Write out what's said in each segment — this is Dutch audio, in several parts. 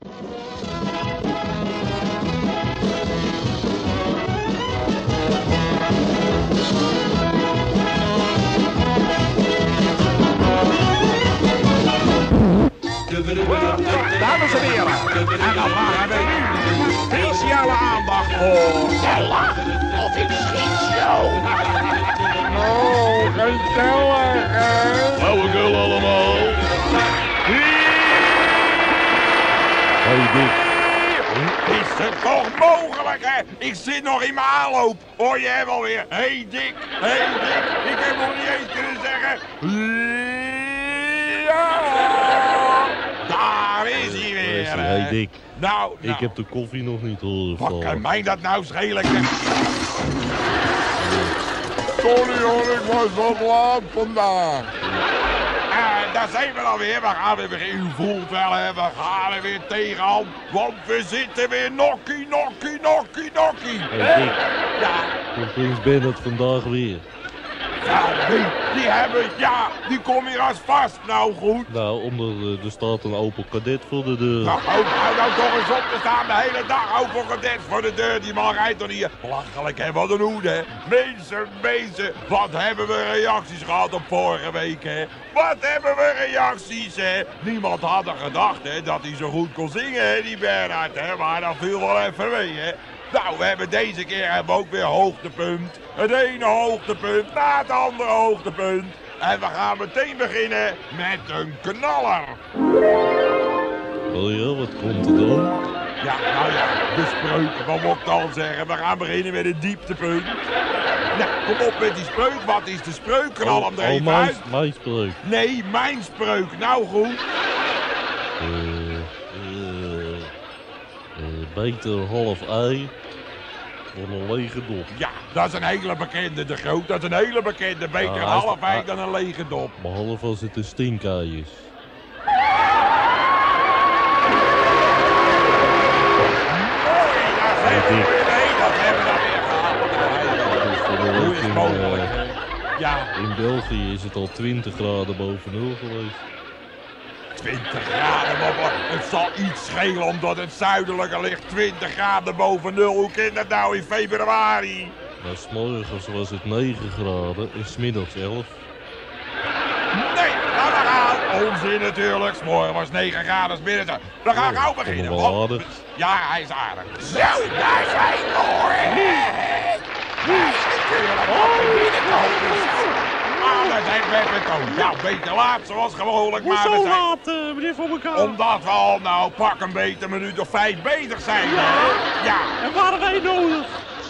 Dames en heren, en dan vragen we u speciale aandacht voor... Gezellig of ik schiet jou? Oh, gezellig, hè? Flauwekul allemaal. Is het toch mogelijk, hè? Ik zit nog in mijn aanloop. Hoor je hem alweer? Hey, Dick, hey, Dick. Ik heb nog niet eens kunnen zeggen... Daar is hij weer, hè? Hey, Dick. Nou. Ik heb de koffie nog niet horen vallen. Wat kan mij dat nou schelen? Sorry hoor, ik was wat laat vandaag. Daar zijn we dan weer. We gaan weer beginnen. U voelt wel, hè? We gaan er weer tegenaan. Want we zitten weer nokkie. Hey, Dick. Ja. Hoe brengt Ben dat vandaag weer? Ja, die kom hier als vast, nou goed. Nou, omdat er staat een Opel Kadett voor de deur. Nou, hou nou toch eens op, er staan de hele dag Opel Kadett voor de deur. Die man rijdt dan hier. Belachelijk, hè, wat een hoed, hè. Mensen, wat hebben we reacties gehad op vorige week, hè. Wat hebben we reacties, hè. Niemand had er gedacht, hè, dat hij zo goed kon zingen, hè, die Bernhard, hè. Maar dat viel wel even mee, hè. Nou, we hebben deze keer ook weer hoogtepunt. Het ene hoogtepunt na het andere hoogtepunt. En we gaan meteen beginnen met een knaller. Oh ja, wat komt er dan? Ja, nou ja, de spreuk, wat moet ik dan zeggen? We gaan beginnen met een dieptepunt. Nou, kom op met die spreuk. Wat is de spreuk? Knal hem er even uit. Oh, mijn spreuk. Nee, mijn spreuk. Nou goed. Beter een half ei dan een lege dop. Ja, dat is een hele bekende, de Groot. Dat is een hele bekende. Beter een half ei dan een lege dop. Behalve als het een stinkei is. Mooi, daar zijn we weer mee. Dat hebben we weer gehaald. Hoe is het mogelijk? Ja. In België is het al 20 graden boven nul geweest. 20 graden, maar het zal iets schelen omdat het zuidelijke ligt 20 graden boven nul. Hoe kan dat nou in februari? Nou, 's morgens was het 9 graden en 's middags 11. Nee, nou we gaan. Onzin natuurlijk. 's Morgens was 9 graden, 's middags 11. We gaan gauw beginnen. Wel aardig. Ja, hij is aardig. Zo, daar zijn we hoor. Daar zijn we met toon. Nou, beter laat zoals gewoonlijk, maar we zijn... Hoezo laat, meneer Van Mekaar? Omdat we al, nou, pak een beetje een minuut of 5 bezig zijn. Ja. Ja. En waren wij nodig?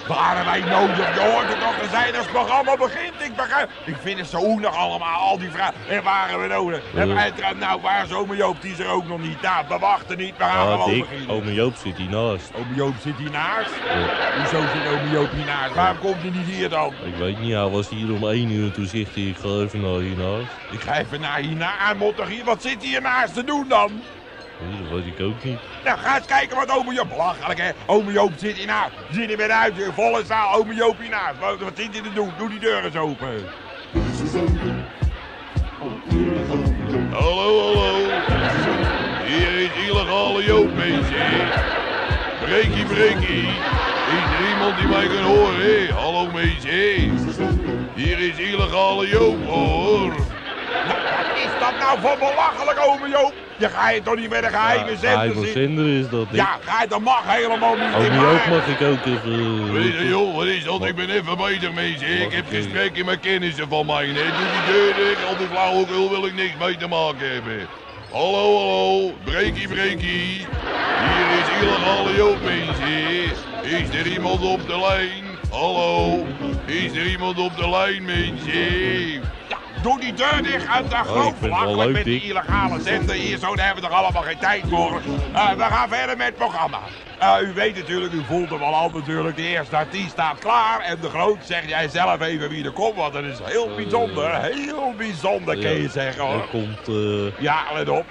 Waren wij nodig? Je hoort het nog te zijn als het programma begint. Ik begrijp... Ik vind het zo oenig allemaal, al die vragen. En waren we nodig? En uiteraard, nou, waar is Ome Joop? Die is er ook nog niet. Nou, we wachten niet, we gaan gewoon beginnen. Ome Joop zit hier naast. Ome Joop zit hier naast? Ja. Hoezo zit Ome Joop hier naast? Waarom komt hij niet hier dan? Ik weet niet, hij was hier om 1 uur. Toen zegt hij, ik ga even naar hiernaast. Ik ga even naar hiernaast. Wat zit hij hiernaast te doen dan? Dat weet ik ook niet. Nou, ga eens kijken wat Ome Joop... Belachelijk, hè? Ome Joop zit hiernaast. We zitten weer uit, in volle zaal. Ome Joop hiernaast. Wat zit hij te doen? Doe die deur eens open. Hallo, hallo. Hier is illegale Joop, mensen. Breekie, breekie. Is er iemand die mij kan horen, hè? Hallo, mensen. Hier is illegale Joop, hoor. Wat is dat nou voor belachelijk, Ome Joop? Je gaat je toch niet met een geheime zender zitten? Is dat niet? Ja, dat mag helemaal niet. Ome Joop mag ik ook even... Weet je joh, wat is dat? Ik ben even bezig, mensen. Ik heb gesprekken met kennissen van mij. Doe die deur dicht, op de flauwekul wil ik niks mee te maken hebben. Hallo, hallo. Breekie, breekie. Hier is illegale Joop, mensen. Is er iemand op de lijn? Hallo. Is er iemand op de lijn, mensen? Doe die deur dicht uit de groot belachelijk met die illegale zender hier zo, daar hebben we toch allemaal geen tijd voor. We gaan verder met het programma. U weet natuurlijk, u voelt hem al natuurlijk, de eerste artiest staat klaar en de Groot zegt jij zelf even wie er komt, want dat is heel bijzonder, kan je zeggen hoor. Er komt... Ja, let op.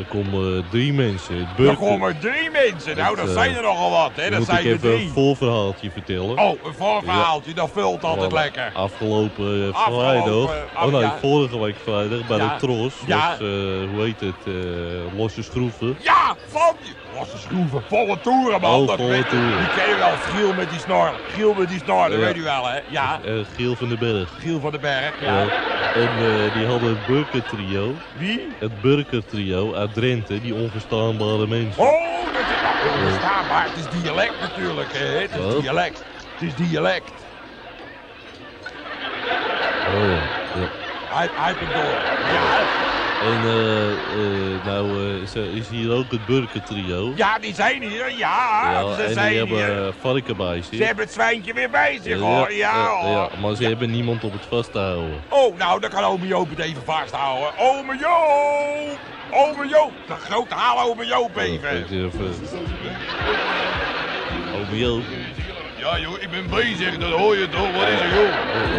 Er komen drie mensen. Het Burker. Er komen drie mensen? Nou, dat zijn er nogal wat, hè? Dat zijn er drie. Moet ik even een voorverhaaltje vertellen? Oh, een voorverhaaltje, ja. Dat vult altijd lekker. Vorige week vrijdag bij de Tros. Ja. Dus, hoe heet het? Losse schroeven. Ja, van je! Losse schroeven, volle toeren, man. Die ken je wel, Giel met die snor. Giel met die snor, dat weet u wel, hè? Ja. Giel van den Berg. Giel van den Berg, ja. En die hadden het Burker Trio. Wie? Het Burker Trio uit Drenthe, die onverstaanbare mensen. Oh, dat is nou onverstaanbaar. Het is dialect natuurlijk, hè? Het is dialect. Het is dialect. Oh ja. Hij komt door. Ja. En is hier ook het Burker Trio. Ja, die zijn hier, ja. Ja ze en zijn die hebben varken bij zich. Ze hebben het zwijntje weer bij zich, hoor. Maar ze hebben niemand op het vast te houden. Oh, nou, dan kan Ome Joop het even vasthouden. Ome Joop! Ome Joop! De grote haal Ome Joop even. Ome Joop. Ja joh, ik ben bezig, dat hoor je toch, wat is er joh?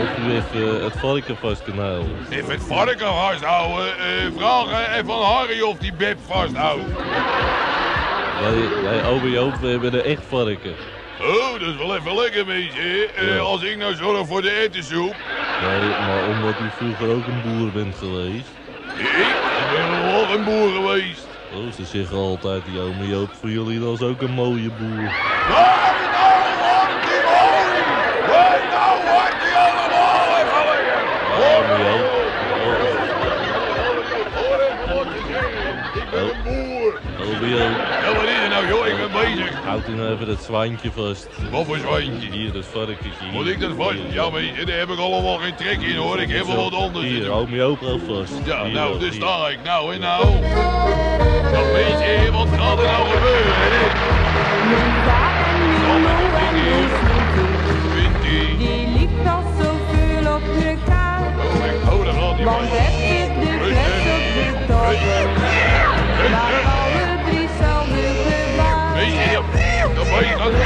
Of u even het varken vastkanaal. Even het varken vasthouden, vragen even aan Harry of die beb vasthoudt. Wij Ome Joop, we hebben een echt varken. Oh, dat is wel even lekker meisje, als ik nou zorg voor de ettensoep. Nee, maar omdat u vroeger ook een boer bent geweest. Ik ben wel een boer geweest. Oh, ze zeggen altijd, die Ome Joop, voor jullie was ook een mooie boer. Ah! Ja, wat is er nou joh, ik ben bezig. Houd u nou even dat zwijntje vast. Wat voor zwijntje? Hier, dat varkentje. Moet ik dat vast? Ja, maar daar heb ik allemaal geen trek in hoor, ik heb wel wat anders. Hier, hou me ook wel vast. Ja, hier, nou, dus sta ik. Nou, en nou? Dat beetje, wat gaat er nou gebeuren, hè? Dan met dat ding hier. Vindt ie? Die liep al zoveel op de kaart. Oh, daar gaat ie man. Want het is de best op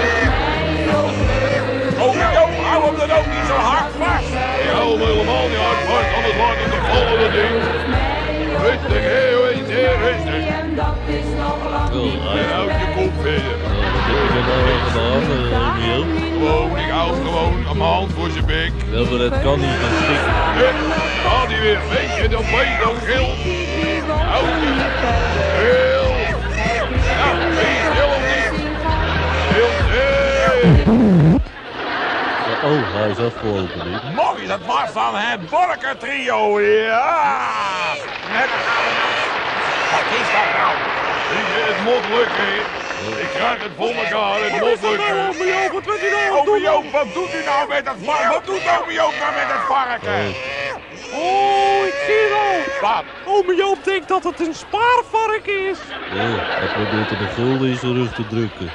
de toren. Hou hem dan ook niet zo hard vast! Ik hou hem helemaal niet hard vast, anders laat ik de volgende ding. Rustig, rustig. En houd je kop verder. Gewoon, ik hou gewoon aan mijn hand voor zijn bek. Dat kan niet geschikt. Haal die weer, weet je, dan ben je dan geel. Houd je. Geel. Nou, ben je stil of niet? Stil. Oh, hij is afgelopen nu. Mooi, dat was dan het Burker Trio, ja! Met... Wat is dat nou? Het moet lukken. Ik krijg het voor elkaar, het moet lukken. Wat doet u nou, Ome Joop? Wat doet u nou? Ome Joop, wat doet u nou met dat varken? Wat doet Ome Joop nou met dat varken? Oh, ik zie het al. Ome Joop denkt dat het een spaarvarken is. Ja, hij probeert de gulden in zijn rug te drukken.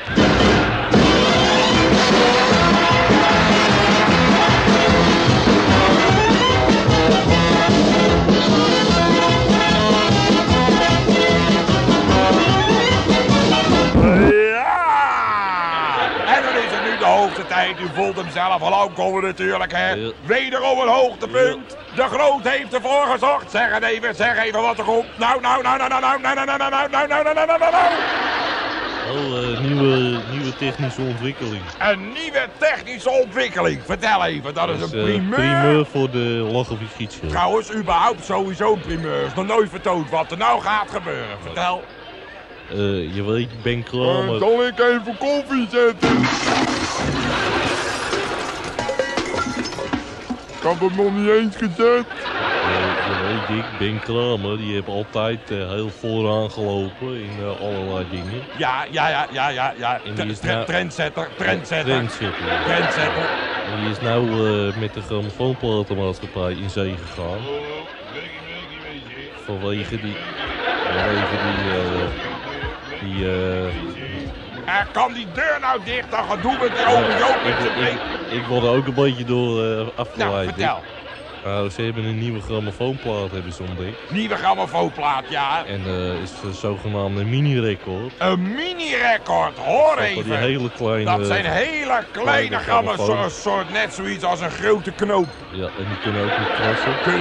U voelt hem zelf al aankomen natuurlijk, hè. Ja. Wederom een hoogtepunt. Ja. De Groot heeft ervoor gezorgd. Zeg even wat er komt. Nou. Oh, nieuwe technische ontwikkeling. Een nieuwe technische ontwikkeling. Vertel even, dat is een primeur. Primeur voor de Lachevie Gietsje. Trouwens, überhaupt sowieso een primeur. Is nog nooit vertoond wat er nou gaat gebeuren. Vertel. Je weet, Ben Cramer. Zal ik even koffie zetten? Ik heb hem nog niet eens gezet. Ben Cramer, die heeft altijd heel vooraan gelopen in allerlei dingen. Ja. Trendsetter. En die is nou met de grammofoonplatenmaatschappij in zee gegaan. Kan die deur nou dicht, dan gaat doen met die Ome Joop met z'n been. Ik word er ook een beetje door afgeleid. Nou, vertel. Nou, ze hebben een nieuwe grammofoonplaat, hebben ze ontdekt. Nieuwe grammofoonplaat, ja. En is een zogenaamde mini-record. Een mini-record, hoor even. Die hele kleine, dat zijn hele kleine grammofoons, net zoiets als een grote knoop. Ja, en die kunnen ook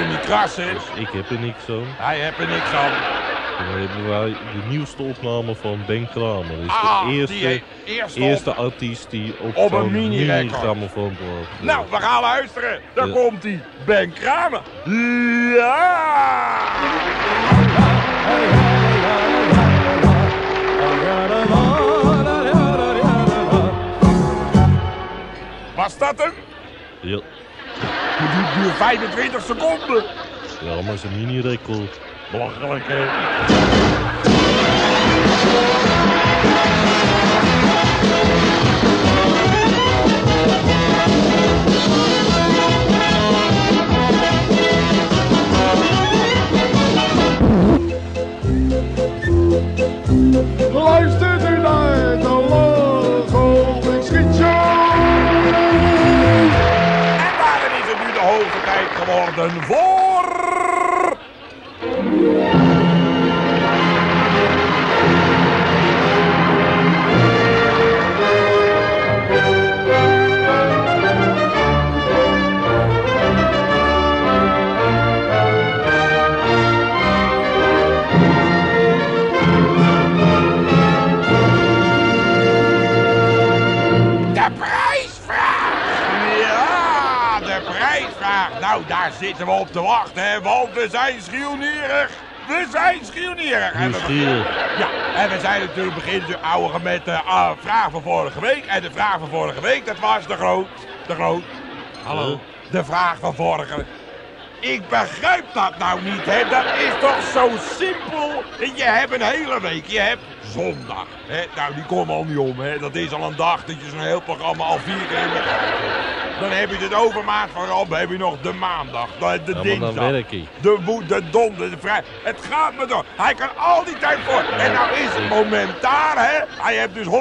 niet krassen. Dus ik heb er niks aan. Hij heeft er niks aan. Dan hebben wij de nieuwste opname van Ben Cramer. Dat is de eerste artiest die op een mini-grammofoon loopt. Nou, we gaan luisteren. Daar komt hij, Ben Cramer. Ja! Was dat hem? Ja. Het duurt 25 seconden. Ja, maar het is een mini-record. Belachelijk, hè? Luistert u naar de logo, ik schiet je. En daarom is het nu de hoge tijd geworden voor... Nou, daar zitten we op te wachten, hè, want we zijn schionerig. We zijn schionerig. En we zijn natuurlijk begonnen met de vraag van vorige week. En de vraag van vorige week, dat was de Groot. De Groot. Hallo. De vraag van vorige week. Ik begrijp dat nou niet, hè. Dat is toch zo simpel. Je hebt een hele week. Je hebt zondag. Hè? Nou, die komen al niet om, hè. Dat is al een dag dat je zo'n heel programma al 4 keer in de... Dan heb je de overmaat van ramp, heb je nog de maandag, de dinsdag, de donder, de vrijdag. Het gaat me door. Hij kan al die tijd voor. En nou is het moment daar, hè. Hij heeft dus 100.000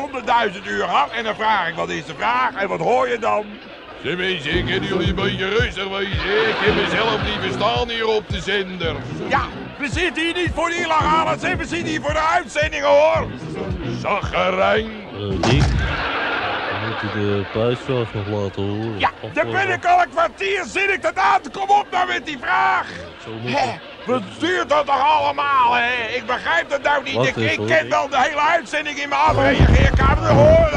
uur gehad. En dan vraag ik, wat is de vraag? En wat hoor je dan? Zeg mensen, kunnen jullie een beetje rustig wezen? Ik heb mezelf niet verstaan hier op de zender. Ja, we zitten hier niet voor de illegale zin. We zitten hier voor de uitzendingen, hoor. Zagerijn. Moet je de prijsvraag nog laten horen? Ja, daar ben ik al een kwartier, zit ik dat aan te komen op nou met die vraag! Hé, wat duurt dat toch allemaal, hè? Ik begrijp dat nou niet. Ik ken wel de hele uitzending in mijn afreageerkamer. Hoor!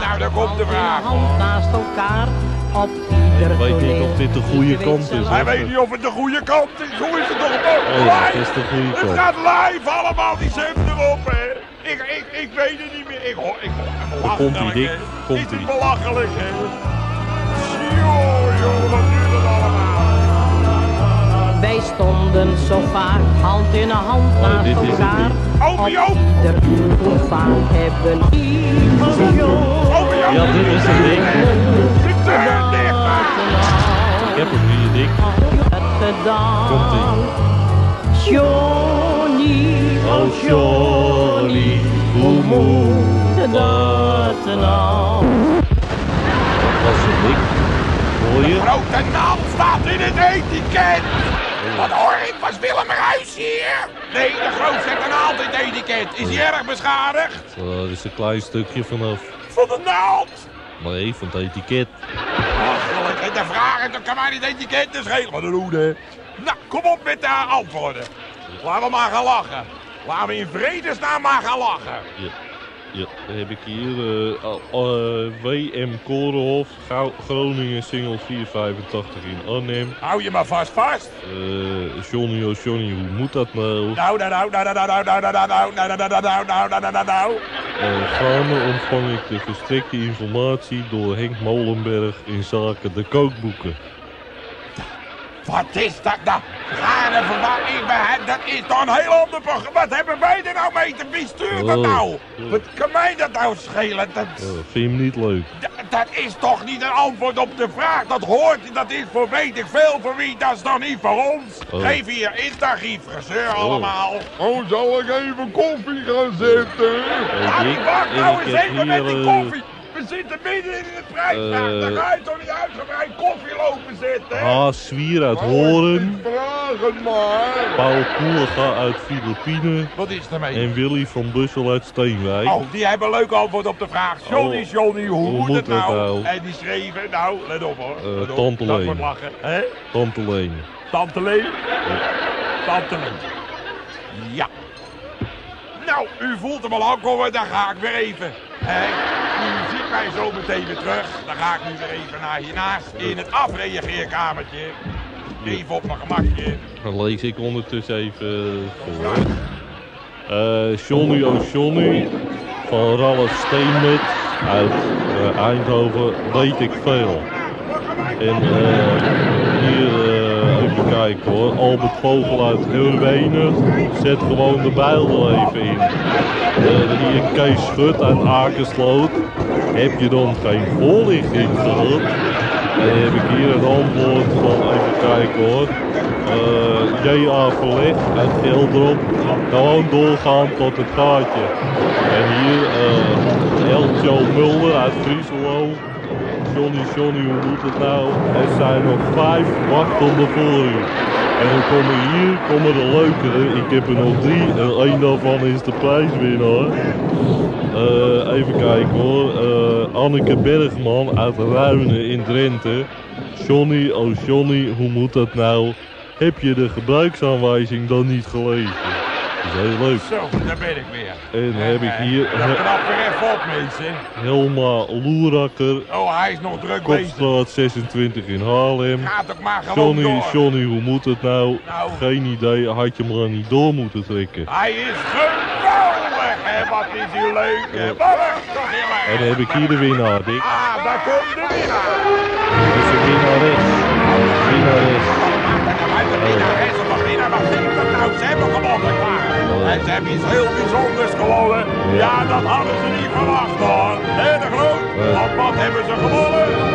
Nou, daar komt de vraag. Hand naast elkaar op ieder toneel. Hij weet niet of dit de goede kant is. Hij weet niet of het de goede kant is. Hoe is het toch mogelijk? Live! Het gaat live allemaal, die zender op, hè. Ik weet het niet meer. Ik hoor. Komt hij dik? Komt hij? Dit is belachelijk, hè. Joh, wat duurt het allemaal? Wij stonden zo vaak, hand in hand naast elkaar. Ome Joop! Hoe vaak hebben Ome Joop? Ja, dit is een ding. Ik heb hem hier, dik. Komt-ie. Oh, Johnny, hoe moet dat nou? Dat was een dik. Hoor je? De grote naam staat in het etiket. Wat hoor ik? Was Willem Ruijs hier? Nee, de Groot zet een naald in het etiket. Is hij erg beschadigd? Dat is een klein stukje vanaf. Van de naald? Nee, van het etiket. Ach, de vragen, dan kan mij niet etiketten schelen. Wat een hoede. Nou, kom op met de antwoorden. Laten we maar gaan lachen. Laten we in vredesnaam maar gaan lachen. Ja, dan heb ik hier W.M. Korenhof, Groningen, single 485 in Arnhem. Hou je maar vast. Johnny, oh Johnny, hoe moet dat nou? Nou. Gaande ontvang ik de verstrekte informatie door Henk Molenberg in zaken de kookboeken. Wat is dat nou? Gaande verwacht, dat is toch een heel ander programma. Wat hebben wij er nou mee te wie stuurt dat nou? Wat kan mij dat nou schelen? Dat vind je hem niet leuk. Dat is toch niet een antwoord op de vraag. Dat hoort, dat is voor weet ik veel voor wie, dat is dan niet voor ons. Geef hier instagief gezeur allemaal. Oh, zal ik even koffie gaan zetten? Wacht nou eens even met die koffie. We zitten midden in de prijsvraag. Dan ga je toch niet uitgebreid koffie lopen zitten? Ah, Zwier uit Horen. morgen maar. Paul Koerga uit Filipijnen. Wat is daarmee? En Willy van Bussel uit Steenwijk. Oh, die hebben een leuk antwoord op de vraag. Johnny, oh, Johnny, hoe moet het nou? En die schreven, nou, let op hoor. Tante Leen. Dat wordt lachen. Hè? Tante Leen. Tante Leen? Tante Leen. Ja. Nou, u voelt hem al aankomen, daar ga ik weer even. U ziet mij zo meteen weer terug. Dan ga ik nu weer even naar hiernaast in het afreageerkamertje. Even op mijn gemakje. Dan lees ik ondertussen even voor. Johnny O'Johnny van Ralf Steenmet uit Eindhoven weet ik veel. En hier... even kijken hoor, Albert Vogel uit Hurwenen zet gewoon de bijl er even in. Hier Kees Schut uit Akersloot, heb je dan geen voorlichting gehad? Dan heb ik hier een antwoord van, even kijken hoor, J.A. Verleg uit Geldrop, gewoon doorgaan tot het gaatje. En hier Eltjo Mulder uit Frieselo. Johnny, Johnny, hoe moet het nou? Er zijn nog 5 wachtende voor u. En dan komen hier, komen de leukere. Ik heb er nog 3 en 1 daarvan is de prijswinnaar. Even kijken hoor. Anneke Bergman uit Ruinen in Drenthe. Johnny, oh Johnny, hoe moet dat nou? Heb je de gebruiksaanwijzing dan niet gelezen? Dat is heel leuk. Zo, daar ben ik weer. En heb ik hier... Dat knap weer even op, mensen. Helma Loerakker. Oh, hij is nog druk bezig. Kopstraat 26 in Haarlem. Gaat ook maar gewoon Johnny, door. Johnny, hoe moet het nou? Nou? Geen idee, had je hem dan niet door moeten trekken. Hij is geweldig, hè? Wat is hier leuk, hè? Ja. En dan heb ik hier de winnaar, Dick. Ah, daar komt de winnaar. Dat is de winnares. Ze hebben gewonnen, klaar. En ze hebben iets heel bijzonders gewonnen. Ja, dat hadden ze niet verwacht hoor. Hé, de Groot, wat hebben ze gewonnen?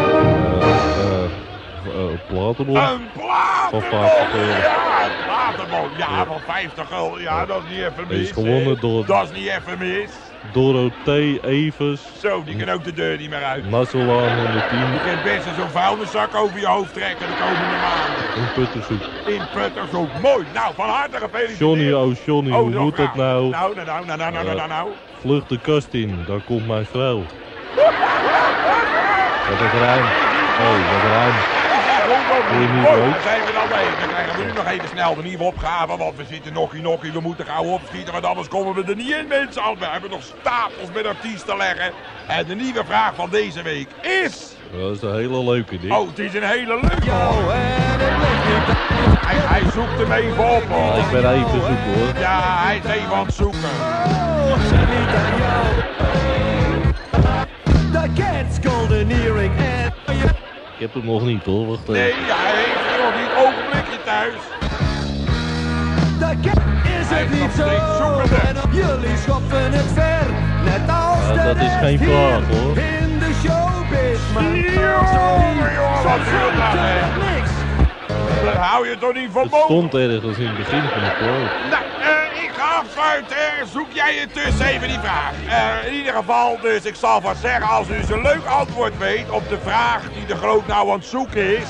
Platenbon. Een platenbon! Ja, een platenbon. Ja, van 50 gulden. Ja, dat is niet even mis. Is gewonnen door... Dat is niet even mis. Dorothee Evers. Zo, die kan ook de deur niet meer uit. Mazelaan 110. Je kunt best zo'n vuilniszak over je hoofd trekken de komende maanden. In Puttershoek. In Puttershoek, mooi. Nou, van harte gefeliciteerd. Johnny, oh Johnny, hoe moet dat nou? Nou. Vlucht de kast in, daar komt mijn vrouw. Wat een ruim. Oh, wat een ruim. Daar zijn we dan mee. Dan krijgen we nu nog even snel de nieuwe opgave, want we zitten nokkie, we moeten gauw opschieten, want anders komen we er niet in, mensen. We hebben nog stapels met artiesten leggen. En de nieuwe vraag van deze week is... Dat is een hele leuke, Dick. Oh, het is een hele leuke. Hij zoekt hem even op, hoor. Ik ben even zoeken, hoor. Ja, hij is even aan het zoeken. The cat's golden earring and... Ik heb het nog niet hoor, wacht even. Nee, hij heeft het nog niet. Ogenblikje thuis. Is het niet zo. Jullie schoppen het ver. Net als de dat is geen vraag hoor. In de showbiz, man. Jongen, wat veel dat niks. Daar hou je toch niet van boven? Het stond ergens in het begin van het programma. Nou, ik ga afsluiten. Zoek jij je tussen even die vraag. In ieder geval, dus ik zal vast zeggen, als u zo'n leuk antwoord weet op de vraag die de Groot nou aan het zoeken is,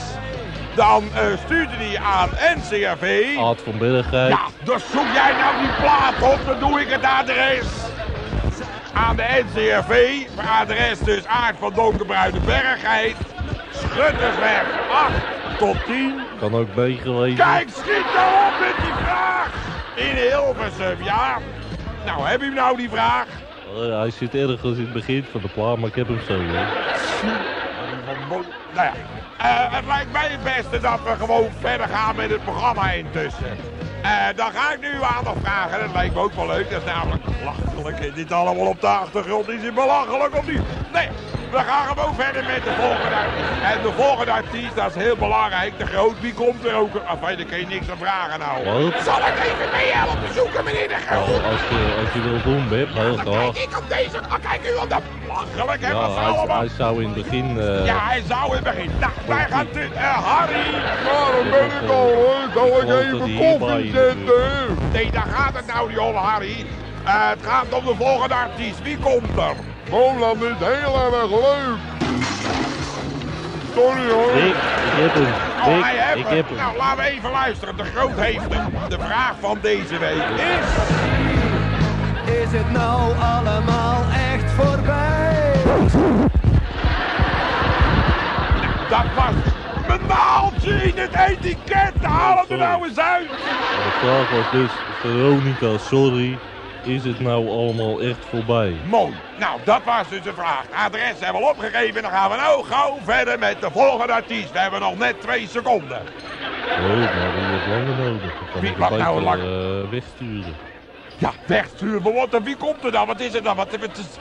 dan stuurt u die aan NCRV. Ad van Billigheid. Ja, dus zoek jij nou die plaat op, dan doe ik het adres. Aan de NCRV, adres dus Aard van Donkerbruine Bergheid, Schuttersweg 8 tot 10. Kan ook meegelezen. Kijk, schiet nou op met die vraag! In Hilversum, ja. Nou, heb je nou die vraag? Hij zit ergens in het begin van de plaat, maar ik heb hem zo, hè. Nou ja, het lijkt mij het beste dat we gewoon verder gaan met het programma intussen. Dan ga ik nu aandacht vragen, dat lijkt me ook wel leuk. Dat is namelijk belachelijk. Dit allemaal op de achtergrond, is het belachelijk of niet? Nee, we gaan gewoon verder met de volgende artiest. En de volgende artiest, dat is heel belangrijk. De Groot, wie komt er ook? Enfin, daar kun je niks aan vragen nou. Wat? Zal ik even mee helpen zoeken, meneer de Groot? Nou, als je wil doen, Web, heel graag. Kijk ik op deze, dan kijk u op dat belachelijk, hè? Ja, hij zou in het begin... Ja, hij zou in het begin. Nou, wij gaan dit... Harry, waarom ben ik al, hè? Zal ik even koffie zetten? Nee, daar gaat het nou niet om, Harry. Het gaat om de volgende artiest. Wie komt er? Roland is heel erg leuk. Sorry hoor. Ik heb hem. Nou, laten we even luisteren. De Groot heeft hem. De vraag van deze week is... Is het nou allemaal echt voorbij? Dat was mijn naaltje in het etiket. Haal het er nou eens uit. De vraag was dus, Veronica, sorry... Is het nou allemaal echt voorbij? Mooi. Nou, dat was dus de vraag. Adres hebben we al opgegeven. Dan gaan we nou gauw verder met de volgende artiest. We hebben nog net 2 seconden. Nee, maar die heeft langer nodig. Wie mag nou lang? Wegsturen. Ja, wegsturen. Maar wat? Wie komt er dan? Wat is er dan? Wat is...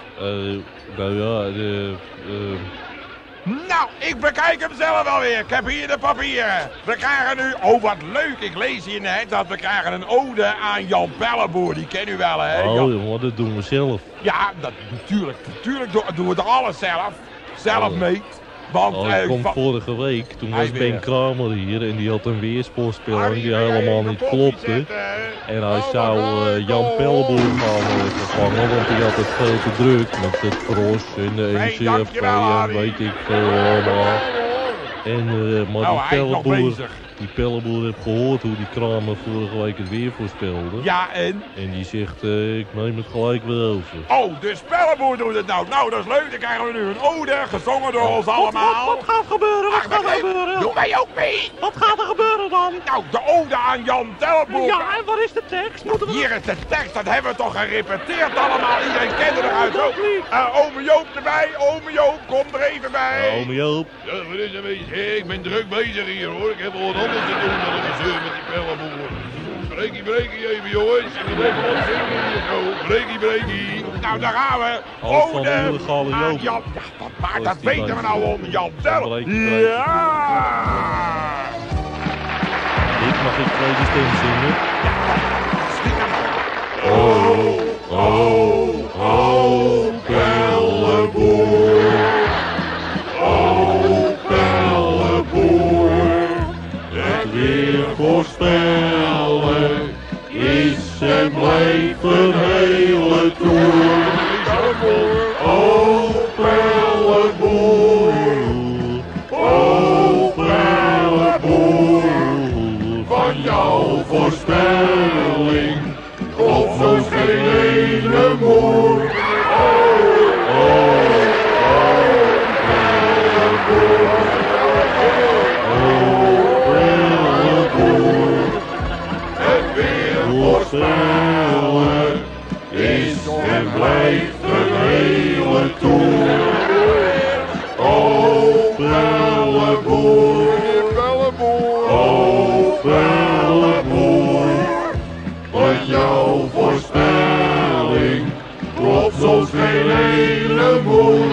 Nou, ik bekijk hem zelf wel weer. Ik heb hier de papieren. We krijgen nu... Oh, wat leuk. Ik lees hier net dat we krijgen een ode aan Jan Pelleboer. Die ken u wel, hè? Oh, jongen, dat doen we zelf. Ja, dat, natuurlijk. Natuurlijk doen we het alles zelf. Zelf mee. Want... Hij komt vorige week. Toen was Ben Cramer hier en die had een weerspoorspeling die helemaal niet klopte. En hij zou Jan Pelleboer gaan vervangen, want hij had het veel te druk met het cross en de NCRV en weet ik veel allemaal. En, maar die Pelleboer heeft gehoord hoe die Cramer vorige week het weer voorspelde. Ja, en? En die zegt, ik neem het gelijk weer over. Oh, dus Pelleboer doet het nou. Nou, dat is leuk. Dan krijgen we nu een ode, gezongen door ons allemaal. Wat gaat er gebeuren? Wat gaat er gebeuren? Doe mij ook mee. Wat gaat er gebeuren dan? Nou, de ode aan Jan Pelleboer. Ja, en wat is de tekst? Nou, hier is de tekst. Dat hebben we toch gerepeteerd allemaal. Iedereen kende eruit. Ome Joop erbij. Ome Joop, kom er even bij. Ja, Ome Joop. Ja, wat is er bezig? Ik ben druk bezig hier, hoor. Ik heb al anders te doen dan een gezeur met die Pelleboer. Breekie even, jongens. We blijven ons zingen hier zo. Breekie. Nou, daar gaan we. Ode aan Jan. Ja, maar dat weten we nou onder Jan zelf. Ja! Ik mag ik twee die stem zingen? Oh, oh, oh, Pelleboer. Voorspellen is en blijft een hele toer. O Pelleboer, o Pelleboer, van jouw voorspelling klopt zo geen ene moer. Voorspellen is en blijft een hele toer. O Pelleboer, o Pelleboer, want jouw voorspelling klopt soms geen hele moer.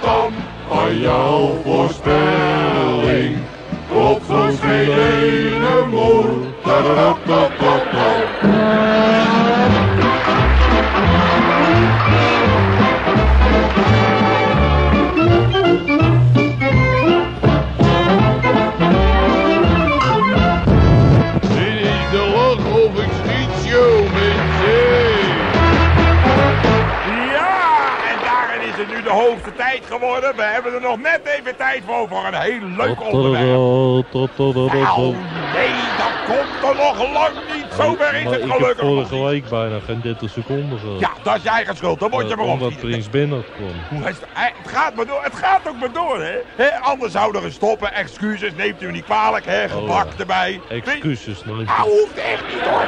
Tam, van jouw voorspelling klopt soms geen hele moer. Geworden. We hebben er nog net even tijd voor een heel leuk onderwerp. Nou, nee, dat komt er nog lang niet. Zover is het gelukkig. Ik heb vorige week bijna geen 30 seconden gehad. Ja, dat is je eigen schuld. Dan word je maar op. Omdat Prins Bernhard kwam. Het gaat maar door. Het gaat ook maar door, hè. Anders zouden we stoppen. Excuses, neemt u niet kwalijk, hè. Gebak erbij. Excuses, nee. Nou, hoeft echt niet, hoor.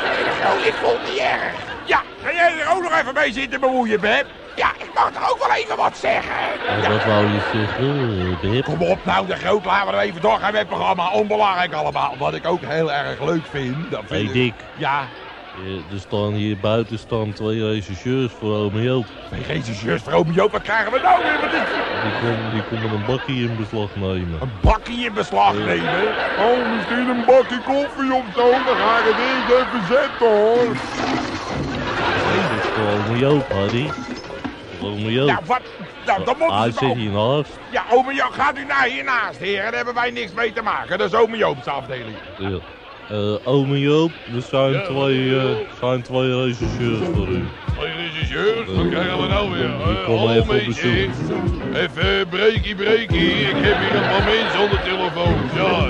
Ik vond het niet erg. Ja, ga jij er ook nog even mee zitten bemoeien, Beb? Ja, ik mag er ook wel even wat zeggen. Ja, wat wou je zeggen, Beb? Kom op nou, de Groot, laten we er even doorgaan met het programma. Onbelangrijk allemaal. Wat ik ook heel erg leuk vind. Dat vind Dik. Ja? Er staan hier buiten staan 2 regisseurs voor Ome Joop. 2 regisseurs voor Ome Joop? Wat krijgen we nou weer? Wat is... Die komen een bakkie in beslag nemen. Een bakkie in beslag nemen? Oh, misschien een bakkie koffie of zo. Dan ga ik het eerst even zetten, hoor. Nee, dat is voor Ome Joop, Harry. Ome Joop. Ja, wat? Nou, dan moet hij zit hiernaast. Ja, Ome Joop, gaat u naar hiernaast, heren. Daar hebben wij niks mee te maken. Dat is Ome Joop's afdeling. Ja. Ome Joop, er zijn twee regisseurs voor u. Twee regisseurs? Wat krijgen we nou weer? Ik kom even op bezoek. Even breekie, ik heb hier nog wat mensen op de telefoon. Ja,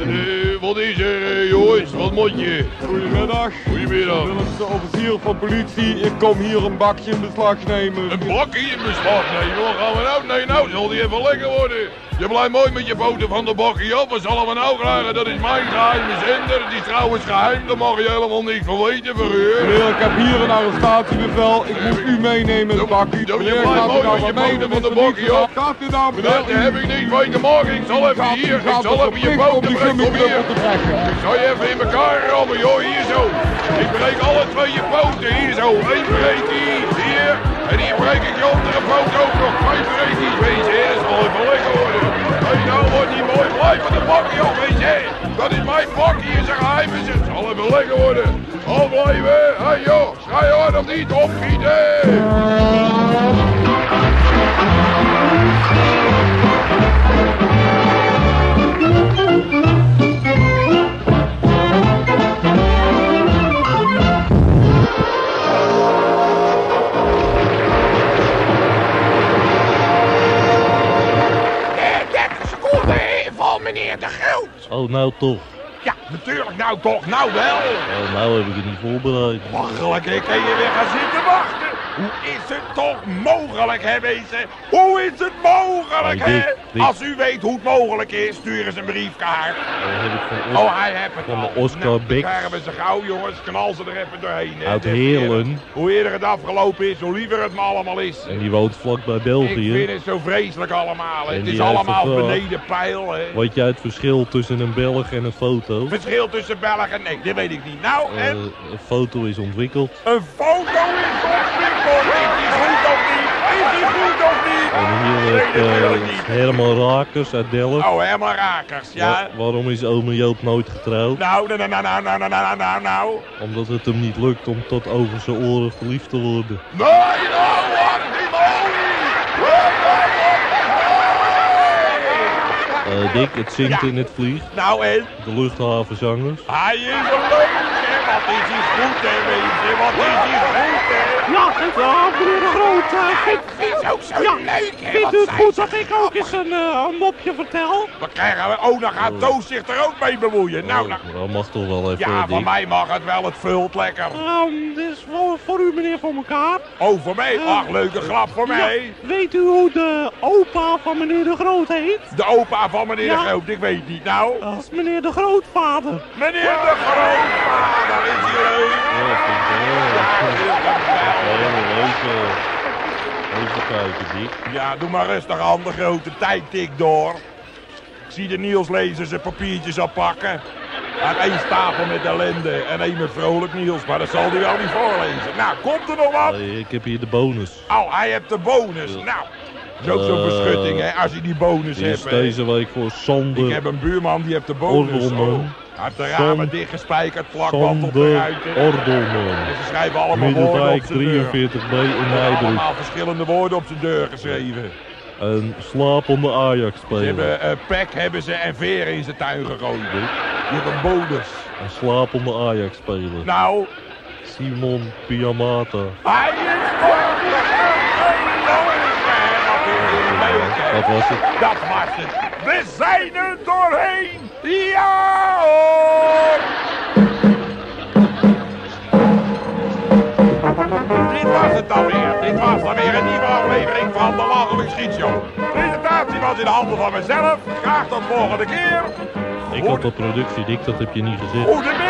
wat is er jongens? Wat moet je? Goedemiddag. Goedemiddag. Ik ben de officier van politie, ik kom hier een bakje in beslag nemen. Een bakje in beslag nemen? Wat gaan we nou? Nee, nou zal die even lekker worden. Je blijft mooi met je poten van de bakje af, wat zullen we nou krijgen? Dat is mijn geheime zender, die is trouwens geheim, daar mag je helemaal niks van weten, verhuur. Meneer, ik heb hier een arrestatiebevel, ik moet u meenemen in het bakje. Meneer, blijf mooi met je poten van de bakje af. Gaat dit aan, meneer? Daar heb ik niks mee te maken, ik zal even hier, ik zal even je poten breken op hier. Ik zal je even in elkaar rammen, joh, hier zo. Ik breek alle twee je poten, hier zo. Eén breek hier, en hier breek ik je andere poot ook nog. Twee breek hier, weet je, dat zal even lekker worden. Nou wordt die mooi, blijf van de bakkie, joh, weet je. Dat is mijn bakkie, is een geheim, is het. Zal even lekker worden. Afblijven, hé joh, ga je hard of niet, opschieten. Meneer de Groot. Oh, nou toch. Ja, natuurlijk, nou toch, nou wel. Oh, nou heb ik het niet voorbereid. Mogelijk, ik kan je weer gaan zitten wachten. Hoe is het toch mogelijk, hè, wezen? Hoe is het mogelijk, hè? Als u weet hoe het mogelijk is, stuur eens een briefkaart. Hij heeft het van de Oscar Bix. Dan krijgen we ze gauw, jongens. Knal ze er even doorheen. Hè. Uit Heerlen. Hoe eerder het afgelopen is, hoe liever het me allemaal is. En die woont vlak bij België. Ik vind het zo vreselijk allemaal. Het is allemaal beneden peil. Hè. Weet jij het verschil tussen een Belg en een foto? Verschil tussen Belg en... Nee, dat weet ik niet. Nou, en... Een foto is ontwikkeld. Een foto is ontwikkeld. Is die goed of niet? En hier heeft Herman Rakers uit Delft. Oh, Herman Rakers, ja. Waarom is ome Joop nooit getrouwd? Nou. Omdat het hem niet lukt om tot over zijn oren verliefd te worden. Dick, het zingt in het vlieg. Nou en? De luchthavenzangers. Hij is een leuk, hè? Wat is hij goed, hè, wezen? Wat is hij goed, hè? Ja, meneer de Groot. Ik vind het ook zo leuk, hè? Vindt u het goed dat ik ook eens een mopje vertel? We krijgen we... Oh, dan gaat Toos zich er ook mee bemoeien. Dat mag toch wel even, ja, van mij mag het wel. Het vult lekker. Dit is voor u, meneer, voor elkaar. Oh, voor mij? Ach, leuke grap voor mij. Weet u hoe de opa van meneer de Groot heet? De opa van meneer de Groot, ik weet niet. Nou? Dat is meneer de Grootvader. Meneer de Grootvader is hier. Even kijken, Dick. Ja, doe maar rustig aan, de grote tijd tikt door. Ik zie de Nielslezer zijn papiertjes al pakken. Hij heeft één stapel met ellende en één met vrolijk Niels, maar dat zal hij wel niet voorlezen. Nou, komt er nog wat? Ik heb hier de bonus. Oh, hij heeft de bonus. Nou, dat is ook zo'n verschutting, hè, als je die bonus hebt. Is deze week voor Sander. Ik heb een buurman, die heeft de bonus. Hij heeft de ramen dichtgespijkerd, plakband op de ruiten. Ze schrijven allemaal woorden op zijn deur. Allemaal verschillende woorden op zijn deur geschreven. Een slapende Ajax-speler. Ze hebben pek en veren in zijn tuin gegooid. Je hebt een bonus. Een slapende Ajax-speler. Nou? Simon Piamata. Hij is voor. Dat was het. Dat was het. We zijn er doorheen! Ja hoor! Dit was het dan weer. Dit was dan weer een nieuwe aflevering van de Landelijk Schietshow. De presentatie was in de handen van mezelf. Graag tot volgende keer. Ik had de productie, Dick, dat heb je niet gezegd. Goedemiddag!